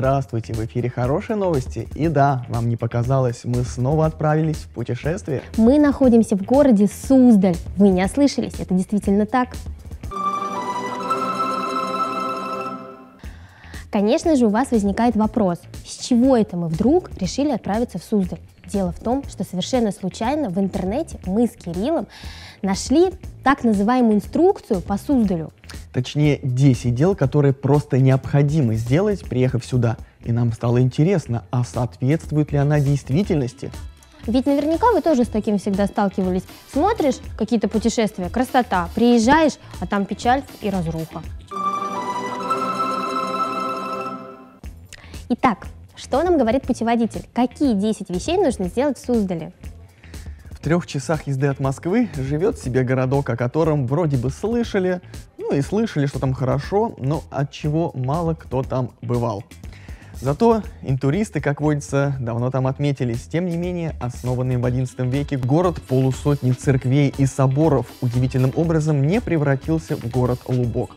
Здравствуйте, в эфире хорошие новости. И да, вам не показалось, мы снова отправились в путешествие. Мы находимся в городе Суздаль. Вы не ослышались, это действительно так. Конечно же, у вас возникает вопрос, с чего это мы вдруг решили отправиться в Суздаль? Дело в том, что совершенно случайно в интернете мы с Кириллом нашли так называемую инструкцию по Суздалю. Точнее, 10 дел, которые просто необходимо сделать, приехав сюда. И нам стало интересно, а соответствует ли она действительности? Ведь наверняка вы тоже с таким всегда сталкивались. Смотришь какие-то путешествия, красота, приезжаешь, а там печаль и разруха. Итак, что нам говорит путеводитель? Какие 10 вещей нужно сделать в Суздале? В 3 часах езды от Москвы живет себе городок, о котором вроде бы слышали, ну и слышали, что там хорошо, но от чего мало кто там бывал. Зато интуристы, как водится, давно там отметились. Тем не менее, основанный в XI веке город полусотни церквей и соборов удивительным образом не превратился в город лубок.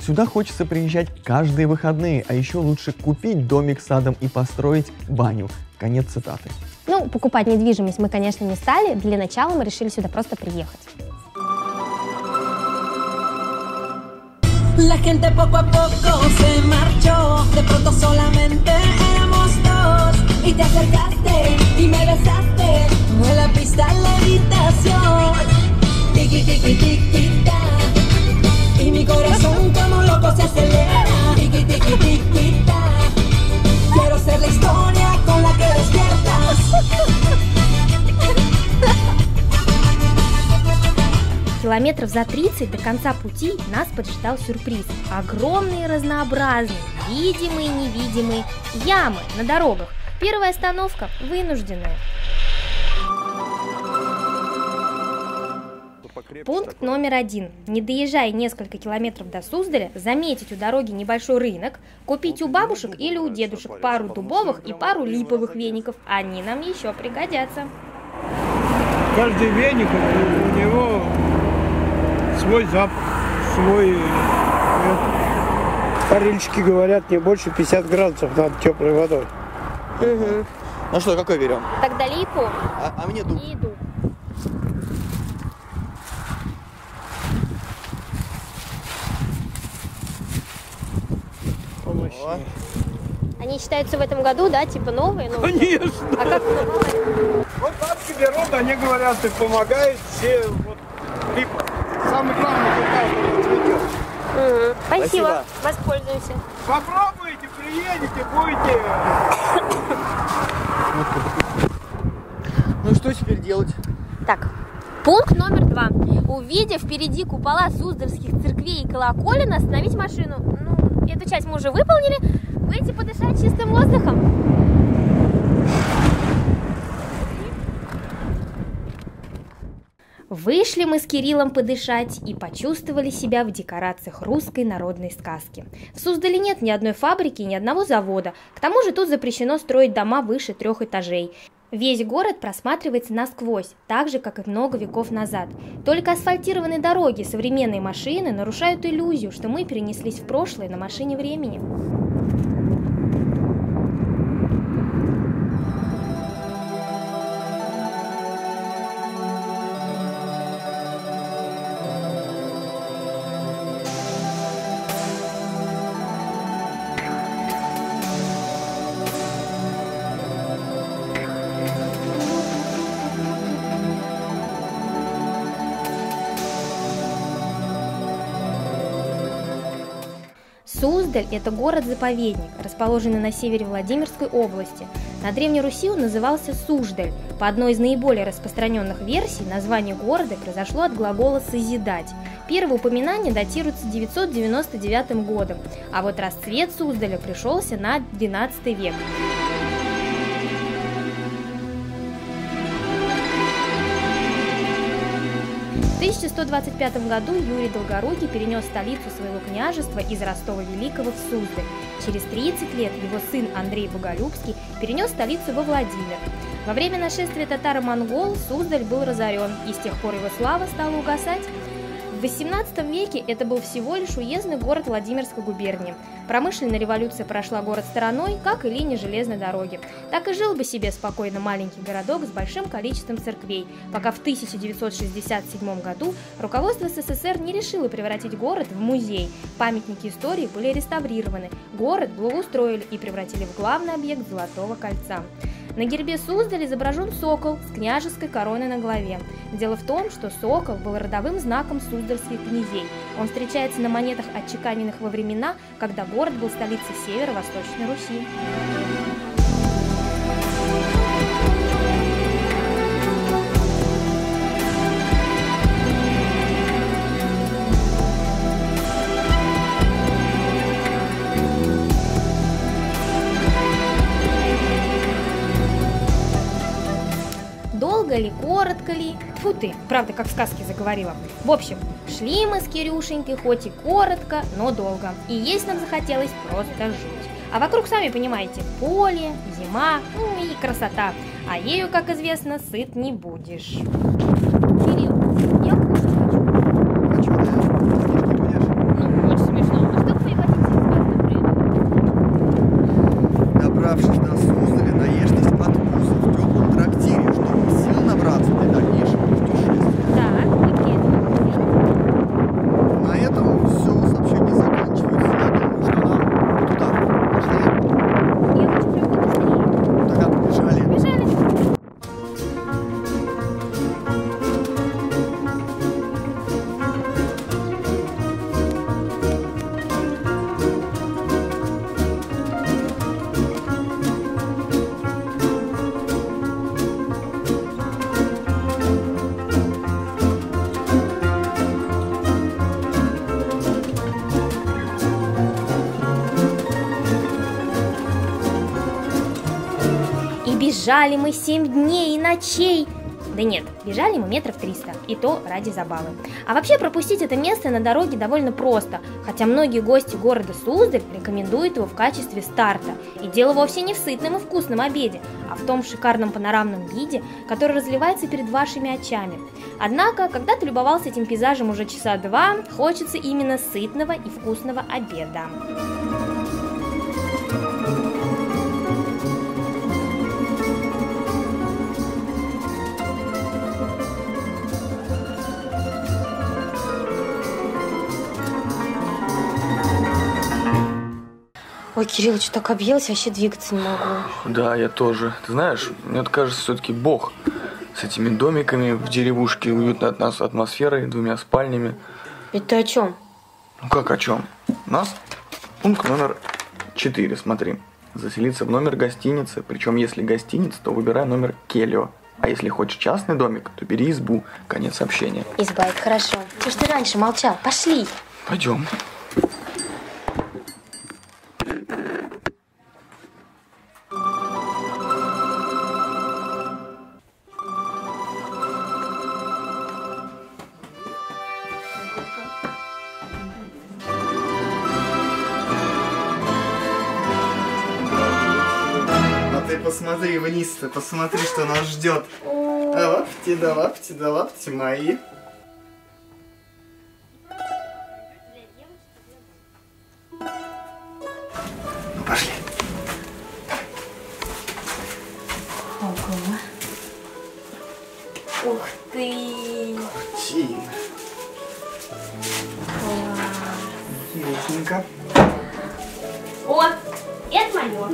Сюда хочется приезжать каждые выходные, а еще лучше купить домик с садом и построить баню. Конец цитаты. Ну, покупать недвижимость мы, конечно, не стали. Для начала мы решили сюда просто приехать. Километров за 30 до конца пути нас поджидал сюрприз. Огромные разнообразные, видимые и невидимые ямы на дорогах. Первая остановка вынужденная. Пункт номер 1. Не доезжая несколько километров до Суздаля, заметить у дороги небольшой рынок, купить у бабушек или у дедушек пару дубовых и пару липовых веников. Они нам еще пригодятся. Каждый веник, у него свой запах, свой... Парильщики говорят, не больше 50 градусов над теплой водой. Угу. Ну что, какой берем? Тогда липу. А мне дуб. И дуб. Они считаются в этом году, да, типа новые? Конечно! А как новые? Вот бабки берут, они говорят, ты помогаешь, все вот липа. Самое главное, какая цветет. Угу. Спасибо, воспользуемся. Попробуйте, приедете, будете. Ну что теперь делать? Так. Пункт номер 2. Увидев впереди купола суздальских церквей и колоколен, остановить машину. Ну, эту часть мы уже выполнили. Выйти подышать чистым воздухом. Вышли мы с Кириллом подышать и почувствовали себя в декорациях русской народной сказки. В Суздале нет ни одной фабрики, ни одного завода. К тому же тут запрещено строить дома выше 3 этажей. Весь город просматривается насквозь, так же, как и много веков назад. Только асфальтированные дороги, современные машины нарушают иллюзию, что мы перенеслись в прошлое на машине времени. Суздаль – это город-заповедник, расположенный на севере Владимирской области. На Древней Руси он назывался Суждаль. По одной из наиболее распространенных версий, название города произошло от глагола «созидать». Первое упоминание датируется 999 годом, а вот расцвет Суздаля пришелся на XII век. В 1125 году Юрий Долгорукий перенес столицу своего княжества из Ростова-Великого в Суздаль. Через 30 лет его сын Андрей Боголюбский перенес столицу во Владимир. Во время нашествия татаро-монгол Суздаль был разорен, и с тех пор его слава стала угасать. В В 18 веке это был всего лишь уездный город Владимирской губернии. Промышленная революция прошла город стороной, как и линия железной дороги. Так и жил бы себе спокойно маленький городок с большим количеством церквей, пока в 1967 году руководство СССР не решило превратить город в музей. Памятники истории были реставрированы, город благоустроили и превратили в главный объект Золотого кольца. На гербе Суздаля изображен сокол с княжеской короной на голове. Дело в том, что сокол был родовым знаком суздальских князей. Он встречается на монетах, отчеканенных во времена, когда город был столицей Северо-Восточной Руси. Долго ли, коротко ли? Фу ты, правда, как в сказке заговорила. В общем, шли мы с Кирюшенькой хоть и коротко, но долго. И есть нам захотелось просто жить. А вокруг, сами понимаете, поле, зима, и красота. А ею, как известно, сыт не будешь. Кирилл, я кушать хочу. Ну, очень смешно. А что прихватить из вас, например? Добравшись до Суздаля, наешьтесь под пузо в теплом трактире, чтобы сил набраться для дальнейшего путешествия. Да, на этом все сообщение заканчивается. Я думаю, что нам туда пошли. Я хочу прям побыстрее. Тогда побежали. Побежали. Бежали мы 7 дней и ночей. Да нет, бежали мы метров 300, и то ради забавы. А вообще пропустить это место на дороге довольно просто, хотя многие гости города Суздаль рекомендуют его в качестве старта. И дело вовсе не в сытном и вкусном обеде, а в том шикарном панорамном виде, который разливается перед вашими очами. Однако, когда ты любовался этим пейзажем уже часа два, хочется именно сытного и вкусного обеда. Ой, Кирилл, что так объелась, вообще двигаться не могу. Да, я тоже. Ты знаешь, мне кажется, все-таки Бог с этими домиками в деревушке, уютной от нас атмосферой, двумя спальнями. Ведь ты о чем? Ну как о чем? У нас пункт номер 4, смотри. Заселиться в номер гостиницы, причем если гостиница, то выбирай номер Келио. А если хочешь частный домик, то бери избу. Конец сообщения. Изба, это хорошо. Чего ж ты раньше молчал? Пошли. Пойдем. Посмотри вниз-то, посмотри, что нас ждет. А лапти, да лапти, да лапти мои. Ну, пошли. Ого. Ух ты. Картина. Вкусненько. О, это мое.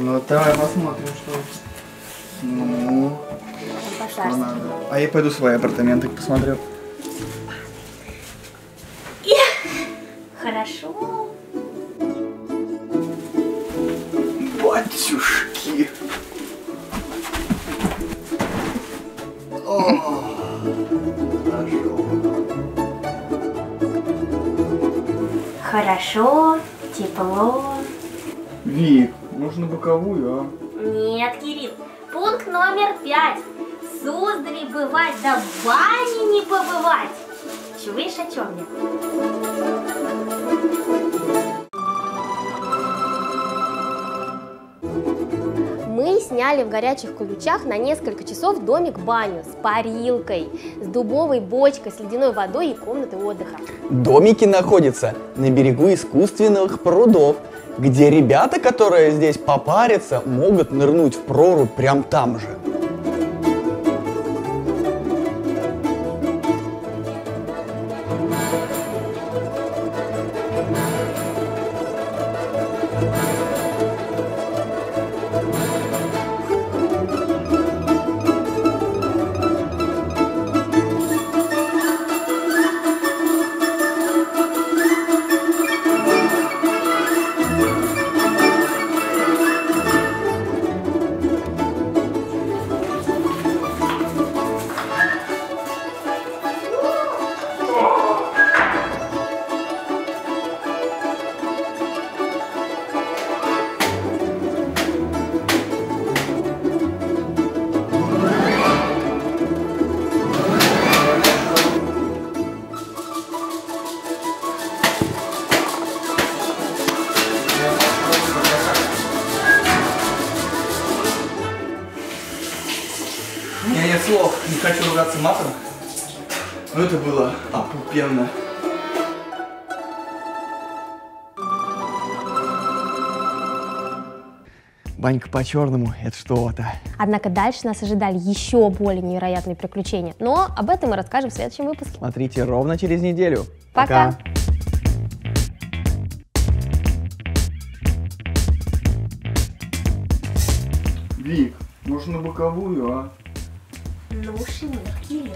Ну, давай посмотрим, что... Ну... Что надо. А я пойду свои апартаменты посмотрю. Хорошо. Батюшки! О, хорошо. Хорошо, тепло. Вик, нужно боковую, а? Нет, Кирилл. Пункт номер 5. В Суздале бывать, да в бане не побывать. Чуешь, о чем я? Мы сняли в горячих ключах на несколько часов домик-баню с парилкой, с дубовой бочкой, с ледяной водой и комнатой отдыха. Домики находятся на берегу искусственных прудов, где ребята, которые здесь попарятся, могут нырнуть в прорубь прямо там же. Матом, но это было опупенно. Банька по-черному – это что-то. Однако дальше нас ожидали еще более невероятные приключения, но об этом мы расскажем в следующем выпуске. Смотрите ровно через неделю. Пока! Пока. Вик, может на боковую, а? Лучше нет, Кирилл.